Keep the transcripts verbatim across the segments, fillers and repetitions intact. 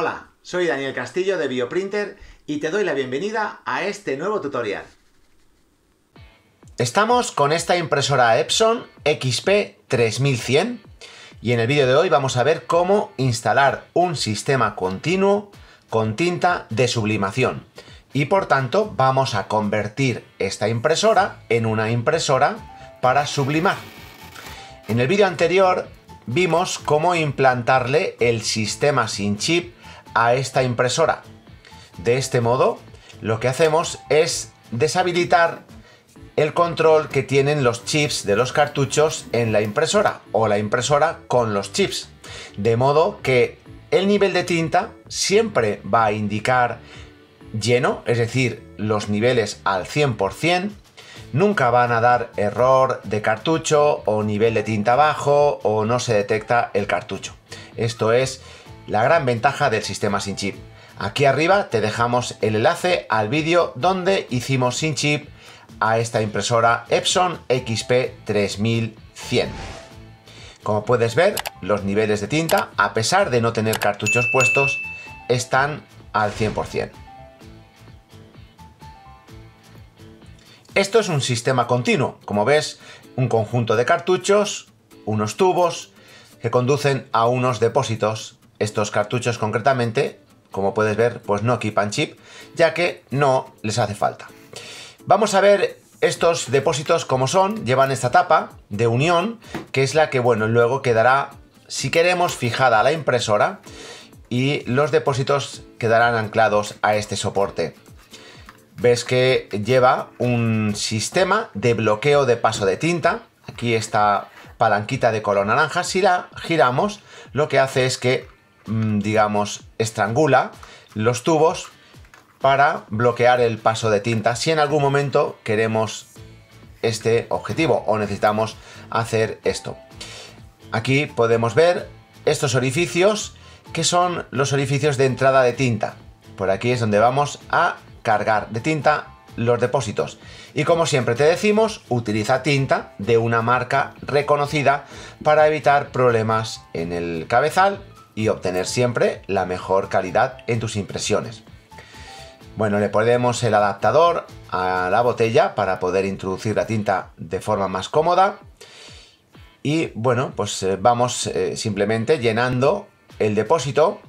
Hola, soy Daniel Castillo de Bioprinter y te doy la bienvenida a este nuevo tutorial. Estamos con esta impresora Epson X P tres mil cien y en el vídeo de hoy vamos a ver cómo instalar un sistema continuo con tinta de sublimación y por tanto vamos a convertir esta impresora en una impresora para sublimar. En el vídeo anterior vimos cómo implantarle el sistema sin chip a esta impresora. De este modo, lo que hacemos es deshabilitar el control que tienen los chips de los cartuchos en la impresora o la impresora con los chips, de modo que el nivel de tinta siempre va a indicar lleno, es decir, los niveles al cien por cien. Nunca van a dar error de cartucho o nivel de tinta bajo o no se detecta el cartucho. Esto es la gran ventaja del sistema sin chip. Aquí arriba te dejamos el enlace al vídeo donde hicimos sin chip a esta impresora Epson X P tres mil cien. Como puedes ver, los niveles de tinta, a pesar de no tener cartuchos puestos, están al cien por cien. Esto es un sistema continuo, como ves, un conjunto de cartuchos, unos tubos que conducen a unos depósitos. Estos cartuchos concretamente, como puedes ver, pues no equipan chip, ya que no les hace falta. Vamos a ver estos depósitos como son, llevan esta tapa de unión, que es la que, bueno, luego quedará, si queremos, fijada a la impresora y los depósitos quedarán anclados a este soporte. Ves que lleva un sistema de bloqueo de paso de tinta. Aquí esta palanquita de color naranja, si la giramos, lo que hace es que, digamos, estrangula los tubos para bloquear el paso de tinta si en algún momento queremos este objetivo o necesitamos hacer esto. Aquí podemos ver estos orificios que son los orificios de entrada de tinta. Por aquí es donde vamos a cargar de tinta los depósitos y, como siempre te decimos, utiliza tinta de una marca reconocida para evitar problemas en el cabezal y obtener siempre la mejor calidad en tus impresiones. Bueno, le ponemos el adaptador a la botella para poder introducir la tinta de forma más cómoda y, bueno, pues vamos simplemente llenando el depósito.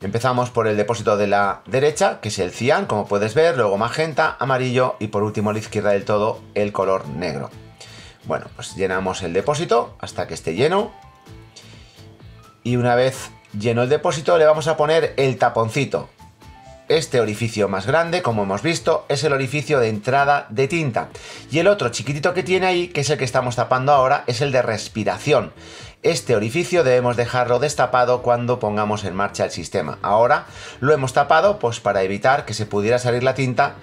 Empezamos por el depósito de la derecha, que es el cian, como puedes ver, luego magenta, amarillo y por último a la izquierda del todo el color negro. Bueno, pues llenamos el depósito hasta que esté lleno y una vez lleno el depósito le vamos a poner el taponcito. Este orificio más grande, como hemos visto, es el orificio de entrada de tinta y el otro chiquitito que tiene ahí, que es el que estamos tapando ahora, es el de respiración. Este orificio debemos dejarlo destapado cuando pongamos en marcha el sistema. Ahora lo hemos tapado pues para evitar que se pudiera salir la tinta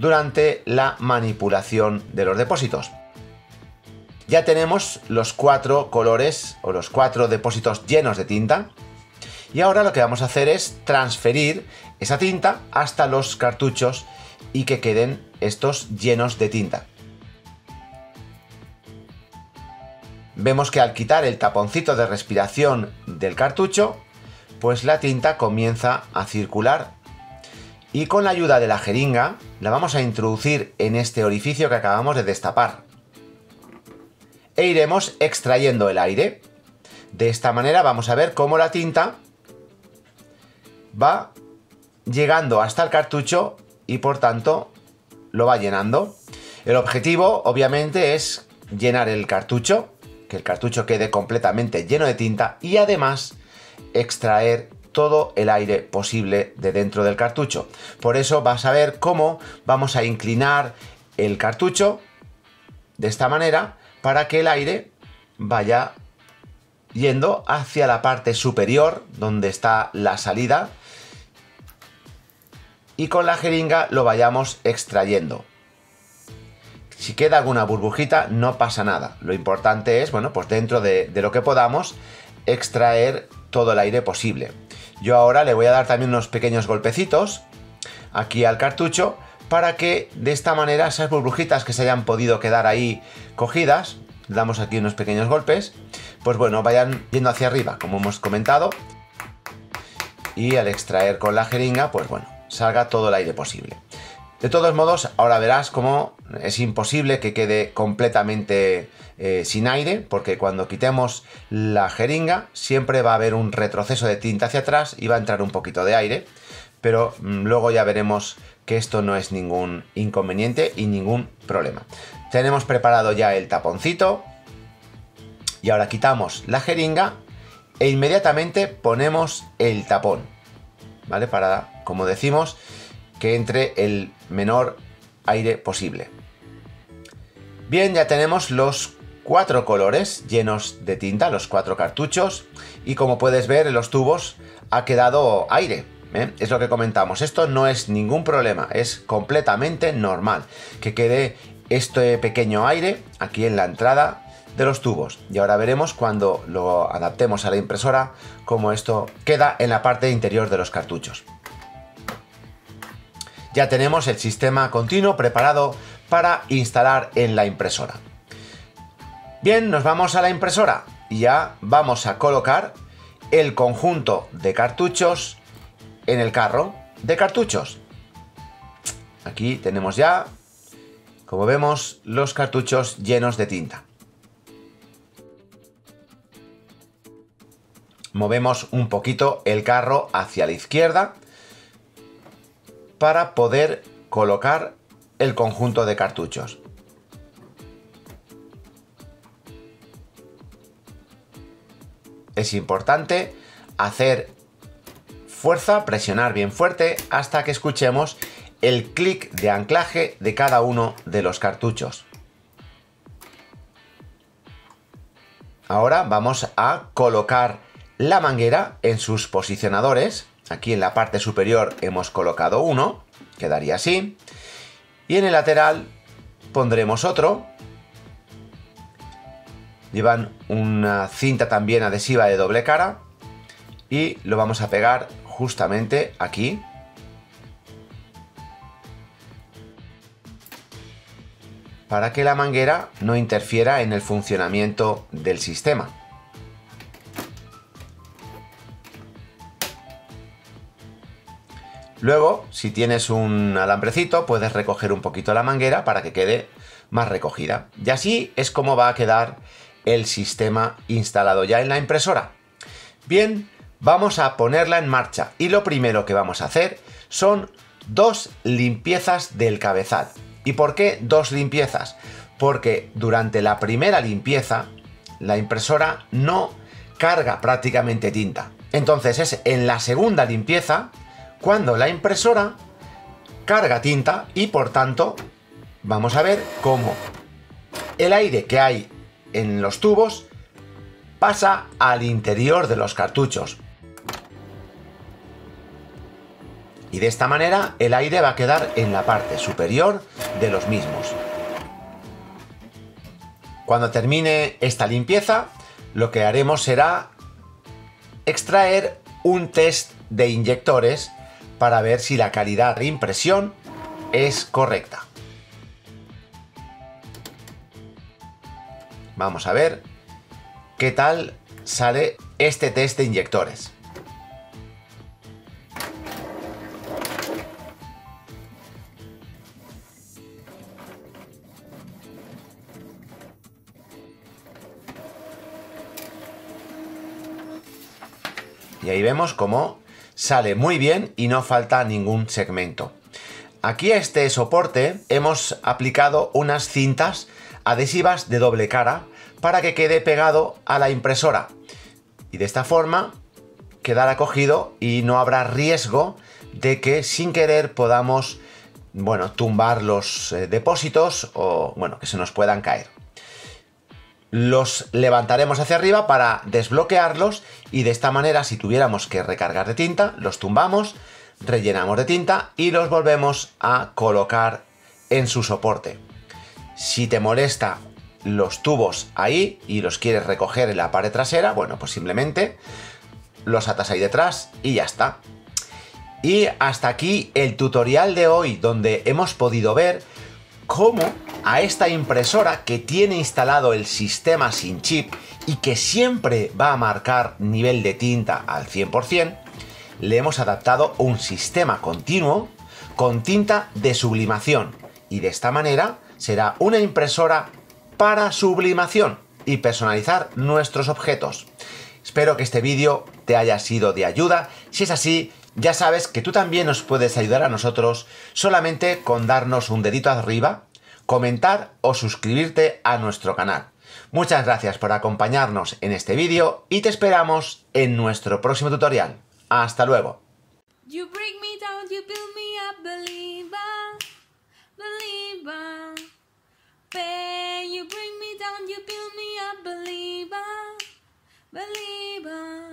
durante la manipulación de los depósitos. Ya tenemos los cuatro colores o los cuatro depósitos llenos de tinta y ahora lo que vamos a hacer es transferir esa tinta hasta los cartuchos y que queden estos llenos de tinta. Vemos que al quitar el taponcito de respiración del cartucho, pues la tinta comienza a circular y con la ayuda de la jeringa la vamos a introducir en este orificio que acabamos de destapar e iremos extrayendo el aire. De esta manera vamos a ver cómo la tinta va llegando hasta el cartucho y por tanto lo va llenando. El objetivo obviamente es llenar el cartucho, que el cartucho quede completamente lleno de tinta y además extraer todo el aire posible de dentro del cartucho. Por eso vas a ver cómo vamos a inclinar el cartucho de esta manera para que el aire vaya yendo hacia la parte superior donde está la salida y con la jeringa lo vayamos extrayendo. Si queda alguna burbujita, no pasa nada. Lo importante es, bueno, pues dentro de, de lo que podamos, extraer todo el aire posible. Yo ahora le voy a dar también unos pequeños golpecitos aquí al cartucho para que de esta manera esas burbujitas que se hayan podido quedar ahí cogidas, damos aquí unos pequeños golpes, pues bueno, vayan yendo hacia arriba, como hemos comentado. y al extraer con la jeringa, pues bueno, salga todo el aire posible. De todos modos, ahora verás cómo es imposible que quede completamente eh, sin aire, porque cuando quitemos la jeringa siempre va a haber un retroceso de tinta hacia atrás y va a entrar un poquito de aire, pero mmm, luego ya veremos que esto no es ningún inconveniente y ningún problema. Tenemos preparado ya el taponcito y ahora quitamos la jeringa e inmediatamente ponemos el tapón, ¿vale? Para, como decimos, que entre el menor aire posible. Bien, ya tenemos los cuatro colores llenos de tinta, los cuatro cartuchos, y como puedes ver en los tubos ha quedado aire, ¿eh? Es lo que comentamos, esto no es ningún problema, es completamente normal que quede este pequeño aire aquí en la entrada de los tubos, y ahora veremos cuando lo adaptemos a la impresora cómo esto queda en la parte interior de los cartuchos. Ya tenemos el sistema continuo preparado para instalar en la impresora. Bien, nos vamos a la impresora y ya vamos a colocar el conjunto de cartuchos en el carro de cartuchos. Aquí tenemos ya, como vemos, los cartuchos llenos de tinta. Movemos un poquito el carro hacia la izquierda para poder colocar el conjunto de cartuchos. Es importante hacer fuerza, presionar bien fuerte hasta que escuchemos el clic de anclaje de cada uno de los cartuchos. Ahora vamos a colocar la manguera en sus posicionadores. Aquí en la parte superior hemos colocado uno, quedaría así, y en el lateral pondremos otro. Llevan una cinta también adhesiva de doble cara y lo vamos a pegar justamente aquí. Para que la manguera no interfiera en el funcionamiento del sistema. Luego, si tienes un alambrecito, puedes recoger un poquito la manguera para que quede más recogida. Y así es como va a quedar el sistema instalado ya en la impresora. Bien, vamos a ponerla en marcha. Y lo primero que vamos a hacer son dos limpiezas del cabezal. ¿Y por qué dos limpiezas? Porque durante la primera limpieza, la impresora no carga prácticamente tinta. Entonces es en la segunda limpieza cuando la impresora carga tinta y por tanto vamos a ver cómo el aire que hay en los tubos pasa al interior de los cartuchos. Y de esta manera el aire va a quedar en la parte superior de los mismos. Cuando termine esta limpieza, lo que haremos será extraer un test de inyectores para ver si la calidad de impresión es correcta. Vamos a ver qué tal sale este test de inyectores. Y ahí vemos cómo sale muy bien y no falta ningún segmento. Aquí a este soporte hemos aplicado unas cintas adhesivas de doble cara para que quede pegado a la impresora. Y de esta forma quedará cogido y no habrá riesgo de que sin querer podamos, bueno, tumbar los eh, depósitos o, bueno, que se nos puedan caer. Los levantaremos hacia arriba para desbloquearlos y de esta manera, si tuviéramos que recargar de tinta, los tumbamos, rellenamos de tinta y los volvemos a colocar en su soporte. Si te molesta los tubos ahí y los quieres recoger en la pared trasera, bueno, pues simplemente los atas ahí detrás y ya está. Y hasta aquí el tutorial de hoy, donde hemos podido ver cómo a esta impresora que tiene instalado el sistema sin chip y que siempre va a marcar nivel de tinta al cien por cien, le hemos adaptado un sistema continuo con tinta de sublimación y de esta manera será una impresora para sublimación y personalizar nuestros objetos. Espero que este vídeo te haya sido de ayuda. Si es así, ya sabes que tú también nos puedes ayudar a nosotros solamente con darnos un dedito arriba, comentar o suscribirte a nuestro canal. Muchas gracias por acompañarnos en este vídeo y te esperamos en nuestro próximo tutorial. ¡Hasta luego! Believer,